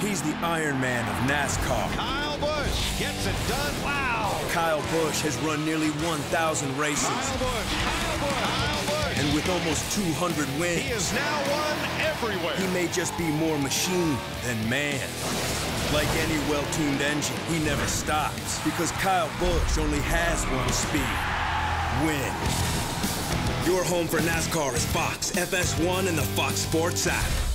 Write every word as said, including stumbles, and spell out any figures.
He's the Iron Man of NASCAR. Kyle Busch gets it done. Wow. Kyle Busch has run nearly one thousand races. Kyle Busch, Kyle Busch, Kyle Busch. And with almost two hundred wins, he is now won everywhere. He may just be more machine than man. Like any well-tuned engine, he never stops, because Kyle Busch only has one speed: win. Your home for NASCAR is Fox, F S one, and the Fox Sports app.